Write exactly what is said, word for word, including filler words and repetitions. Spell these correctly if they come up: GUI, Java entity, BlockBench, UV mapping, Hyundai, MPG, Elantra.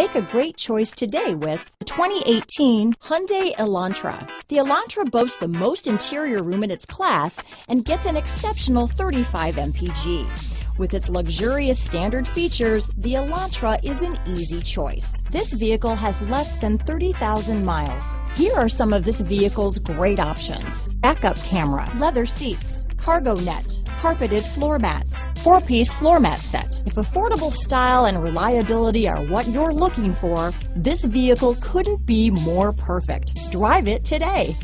Make a great choice today with the twenty eighteen Hyundai Elantra. The Elantra boasts the most interior room in its class and gets an exceptional thirty-five M P G. With its luxurious standard features, the Elantra is an easy choice. This vehicle has less than thirty thousand miles. Here are some of this vehicle's great options: backup camera, leather seats, cargo net, carpeted floor mats, four-piece floor mat set. If affordable style and reliability are what you're looking for, this vehicle couldn't be more perfect. Drive it today.